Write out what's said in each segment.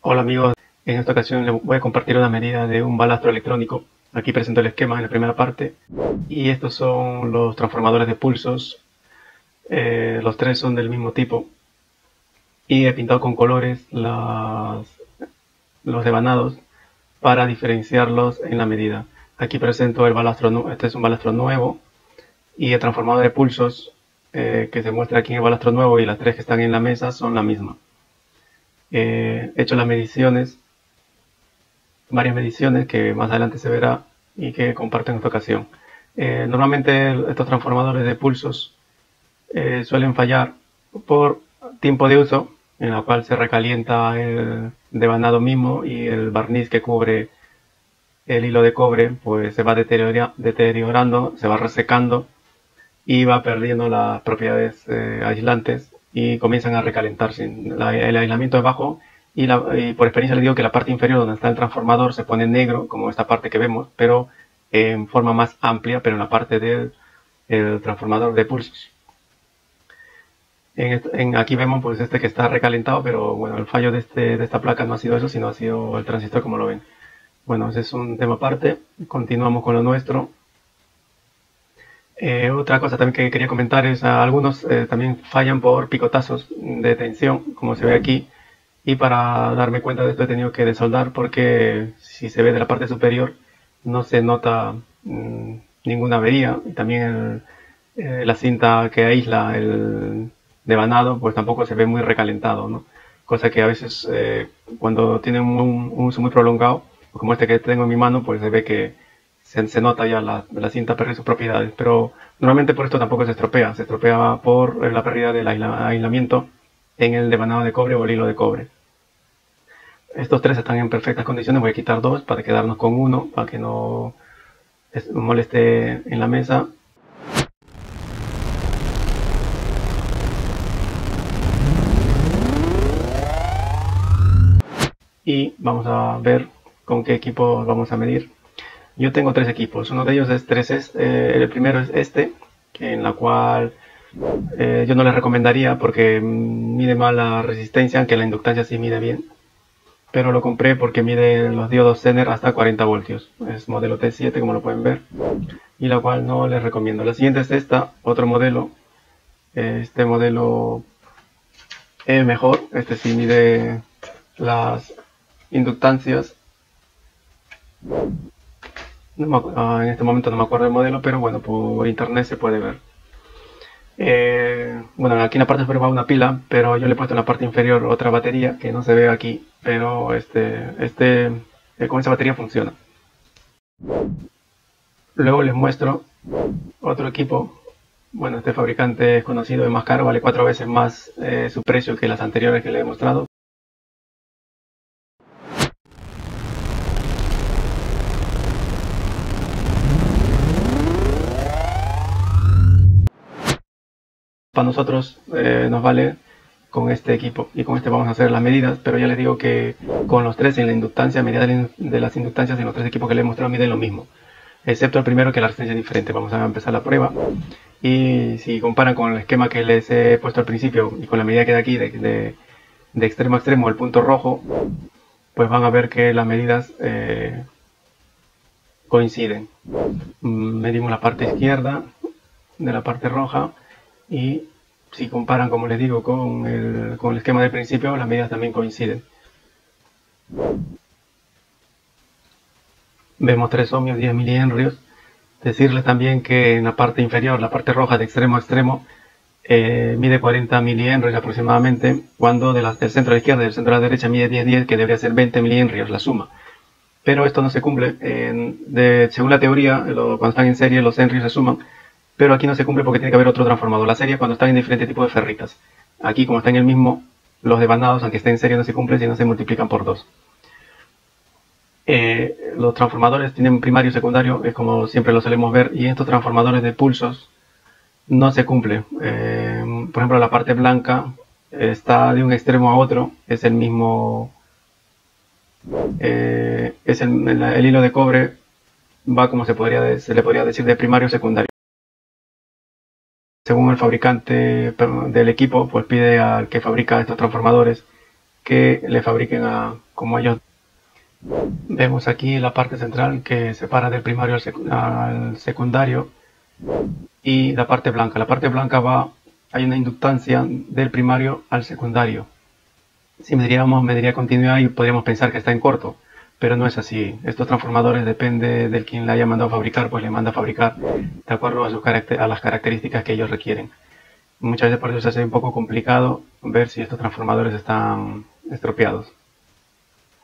Hola amigos, en esta ocasión les voy a compartir una medida de un balastro electrónico. Aquí presento el esquema en la primera parte. Y estos son los transformadores de pulsos. Los tres son del mismo tipo. Y he pintado con colores los devanados para diferenciarlos en la medida. Aquí presento el balastro, este es un balastro nuevo. Y el transformador de pulsos que se muestra aquí en el balastro nuevo y las tres que están en la mesa son la misma. He hecho las mediciones, varias mediciones que más adelante se verá y que comparto en esta ocasión. Normalmente estos transformadores de pulsos suelen fallar por tiempo de uso, en la cual se recalienta el devanado mismo y el barniz que cubre el hilo de cobre pues se va deteriorando, se va resecando y va perdiendo las propiedades aislantes y comienzan a recalentarse. El aislamiento es bajo y por experiencia les digo que la parte inferior donde está el transformador se pone negro, como esta parte que vemos, pero en forma más amplia, pero en la parte del transformador de pulsos. Aquí vemos pues este que está recalentado, pero bueno, el fallo de esta placa no ha sido eso, sino ha sido el transistor, como lo ven. Bueno, ese es un tema aparte, continuamos con lo nuestro. Otra cosa también que quería comentar es algunos también fallan por picotazos de tensión, como se ve aquí, y para darme cuenta de esto he tenido que desoldar porque si se ve de la parte superior no se nota ninguna avería, y también la cinta que aísla el devanado pues tampoco se ve muy recalentado, ¿no? Cosa que a veces cuando tiene un uso muy prolongado, como este que tengo en mi mano, pues se ve que se nota ya la cinta perder sus propiedades, pero normalmente por esto tampoco se estropea por la pérdida del aislamiento en el devanado de cobre o el hilo de cobre. Estos tres están en perfectas condiciones, voy a quitar dos para quedarnos con uno, para que no moleste en la mesa. Y vamos a ver con qué equipo vamos a medir. Yo tengo tres equipos, uno de ellos es el primero es este, en la cual yo no les recomendaría porque mide mal la resistencia, aunque la inductancia sí mide bien. Pero lo compré porque mide los diodos Zener hasta 40 voltios, es modelo T7 como lo pueden ver, y la cual no les recomiendo. La siguiente es esta, otro modelo, este modelo es mejor, este sí mide las inductancias. En este momento no me acuerdo del modelo, pero bueno, por internet se puede ver. Bueno, aquí en la parte superior va una pila, pero yo le he puesto en la parte inferior otra batería que no se ve aquí, pero con esa batería funciona. Luego les muestro otro equipo. Bueno, este fabricante es conocido, es más caro, vale 4 veces más su precio que las anteriores que le he mostrado. Para nosotros nos vale con este equipo y con este vamos a hacer las medidas, pero ya les digo que con los tres en la inductancia, medida de las inductancias en los tres equipos que les he mostrado miden lo mismo, excepto el primero que la resistencia es diferente. Vamos a empezar la prueba y si comparan con el esquema que les he puesto al principio y con la medida que de aquí de extremo a extremo, el punto rojo, pues van a ver que las medidas coinciden. Medimos la parte izquierda de la parte roja. Y si comparan, como les digo, con el esquema del principio, las medidas también coinciden. Vemos 3 ohmios, 10 milihenrios. Decirles también que en la parte inferior, la parte roja de extremo a extremo, mide 40 milihenrios aproximadamente, cuando del centro a la izquierda y del centro a la derecha mide 10, que debería ser 20 milihenrios la suma. Pero esto no se cumple. Según la teoría, cuando están en serie, los henrios se suman. Pero aquí no se cumple porque tiene que haber otro transformador. La serie cuando están en diferentes tipos de ferritas. Aquí como están en el mismo, los devanados, aunque estén en serie, no se cumplen, sino se multiplican por 2. Los transformadores tienen primario y secundario, es como siempre lo solemos ver, y estos transformadores de pulsos no se cumplen. Por ejemplo, la parte blanca está de un extremo a otro, es el mismo... el hilo de cobre va, como se le podría decir, de primario a secundario. según el fabricante del equipo, pues pide al que fabrica estos transformadores que le fabriquen como ellos. Vemos aquí la parte central que separa del primario al secundario y la parte blanca. La parte blanca hay una inductancia del primario al secundario. Si mediría continuidad y podríamos pensar que está en corto, pero no es así. Estos transformadores, depende del quien le haya mandado a fabricar, pues le manda a fabricar de acuerdo a las características que ellos requieren. Muchas veces por eso se hace un poco complicado ver si estos transformadores están estropeados.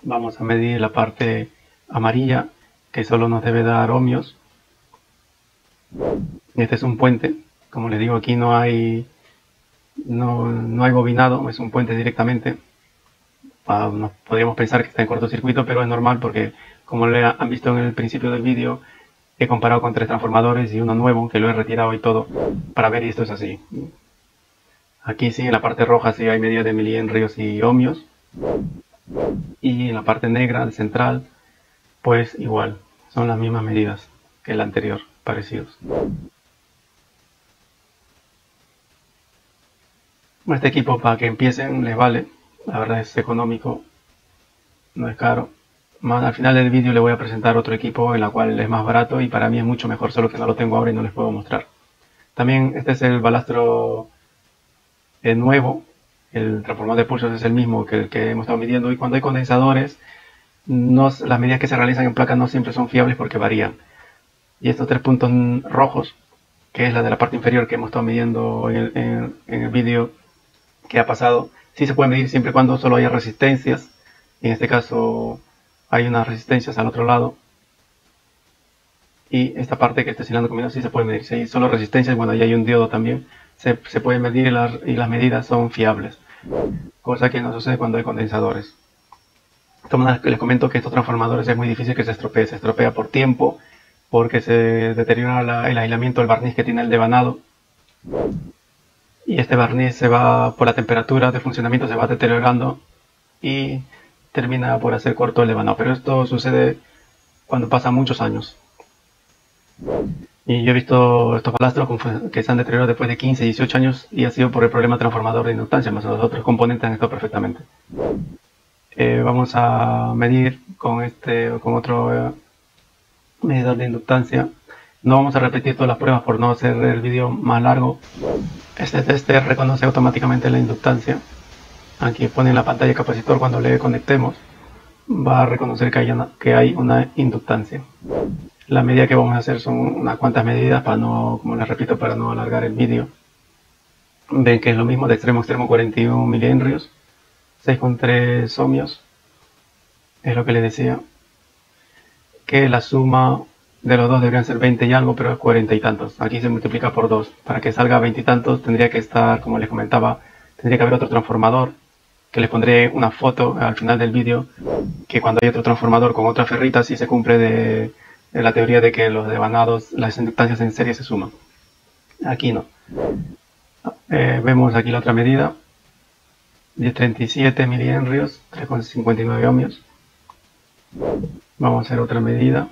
Vamos a medir la parte amarilla, que solo nos debe dar ohmios. Este es un puente. Como les digo, aquí no hay bobinado, es un puente directamente. Podríamos pensar que está en cortocircuito, pero es normal porque, como lo han visto en el principio del vídeo, he comparado con tres transformadores y uno nuevo que lo he retirado y todo para ver si esto es así. Aquí sí, en la parte roja sí hay medidas de milihenrios y ohmios. Y en la parte negra, central, pues igual, son las mismas medidas que la anterior, parecidos. Este equipo, para que empiecen, les vale, la verdad es económico, no es caro. Más al final del vídeo le voy a presentar otro equipo en la cual es más barato y para mí es mucho mejor, solo que no lo tengo ahora y no les puedo mostrar. También este es el balastro nuevo. El transformador de pulsos es el mismo que el que hemos estado midiendo, y cuando hay condensadores, las medidas que se realizan en placa no siempre son fiables porque varían. Y estos tres puntos rojos, que es la de la parte inferior que hemos estado midiendo en el vídeo que ha pasado, sí se pueden medir siempre y cuando solo haya resistencias. En este caso hay unas resistencias al otro lado. Y esta parte que está señalando conmigo sí se puede medir. Si hay solo resistencias, bueno, ahí hay un diodo también, se puede medir y las medidas son fiables. Cosa que no sucede cuando hay condensadores. Entonces, les comento que estos transformadores es muy difícil que se estropee. Se estropea por tiempo, porque se deteriora el aislamiento, el barniz que tiene el devanado. Y este barniz se va, por la temperatura de funcionamiento, se va deteriorando y termina por hacer corto el devanado. Pero esto sucede cuando pasan muchos años. Y yo he visto estos balastros que se han deteriorado después de 15, 18 años y ha sido por el problema transformador de inductancia, más los otros componentes han estado perfectamente. Vamos a medir con otro medidor de inductancia. No vamos a repetir todas las pruebas por no hacer el vídeo más largo. Este test reconoce automáticamente la inductancia. Aquí pone en la pantalla el capacitor, cuando le conectemos va a reconocer que hay una inductancia. La medida que vamos a hacer son unas cuantas medidas para no, como les repito, para no alargar el vídeo. Ven que es lo mismo de extremo a extremo, 41 milihenrios, 6,3 ohmios. Es lo que les decía, que la suma de los dos deberían ser 20 y algo, pero es 40 y tantos. Aquí se multiplica por 2. Para que salga 20 y tantos tendría que estar, como les comentaba, tendría que haber otro transformador, que les pondré una foto al final del vídeo, que cuando hay otro transformador con otra ferrita sí se cumple de la teoría de que los devanados, las inductancias en serie se suman. Aquí no. Vemos aquí la otra medida. 1037 milihenrios, 3,59 ohmios. Vamos a hacer otra medida.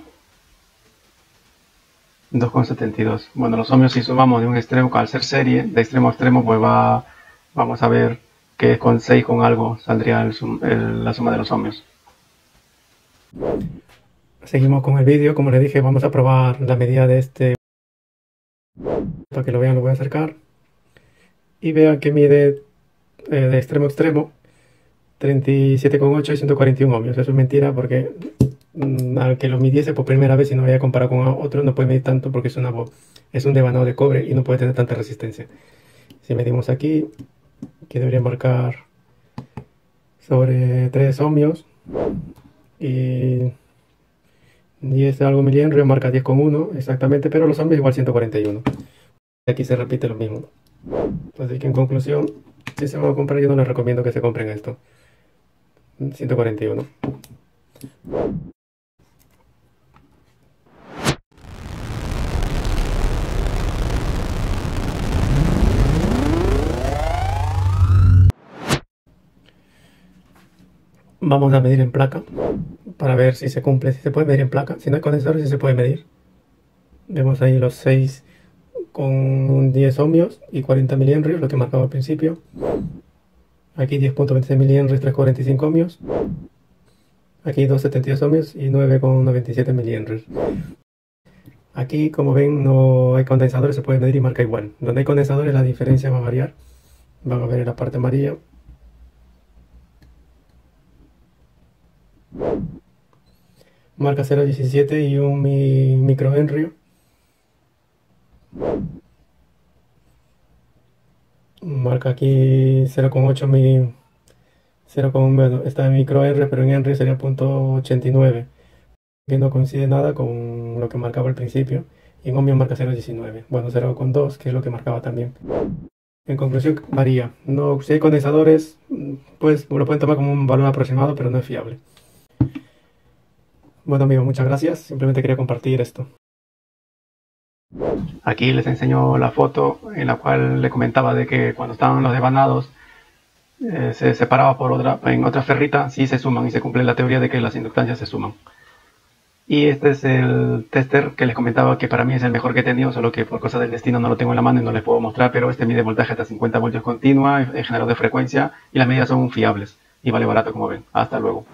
2,72. Bueno, los ohmios, si sumamos de un extremo, al ser serie, de extremo a extremo, pues vamos a ver que con 6 con algo saldría la suma de los ohmios. Seguimos con el vídeo. Como les dije, vamos a probar la medida de este. Para que lo vean, lo voy a acercar. Y vean que mide de extremo a extremo 37,8 y 141 ohmios. Eso es mentira porque al que lo midiese por primera vez y no había comparado con otro, no puede medir tanto porque es un devanado de cobre y no puede tener tanta resistencia. Si medimos aquí, que debería marcar sobre 3 ohmios y 10 algo milihenrio, marca 10,1 exactamente, pero los ohmios igual 141. Aquí se repite lo mismo. Así que en conclusión, si se van a comprar, yo no les recomiendo que se compren esto. 141. Vamos a medir en placa para ver si se cumple, si se puede medir en placa. Si no hay condensadores, si se puede medir. Vemos ahí los 6 con 10 ohmios y 40 milihenrios, lo que marcaba al principio. Aquí 10.26 milihenrios, 3.45 ohmios. Aquí 2.72 ohmios y 9.97 milihenrios. Aquí, como ven, no hay condensadores, se puede medir y marca igual. Donde hay condensadores la diferencia va a variar. Van a ver en la parte amarilla. Marca 0.17 y 1 microhenrio. Marca aquí 0.8 mi... 0.1 está en microhenrio, pero en henrio sería 0.89. Que no coincide nada con lo que marcaba al principio. Y en ohmio marca 0.19. Bueno, 0.2, que es lo que marcaba también. En conclusión, varía. No, si hay condensadores, pues lo pueden tomar como un valor aproximado, pero no es fiable. Bueno amigos, muchas gracias. Simplemente quería compartir esto. Aquí les enseño la foto en la cual le comentaba de que cuando estaban los desvanados se separaba por otra, en otra ferrita, sí se suman y se cumple la teoría de que las inductancias se suman. Y este es el tester que les comentaba que para mí es el mejor que he tenido, solo que por cosas del destino no lo tengo en la mano y no les puedo mostrar, pero este mide voltaje hasta 50 voltios continua, es generador de frecuencia y las medidas son fiables y vale barato como ven. Hasta luego.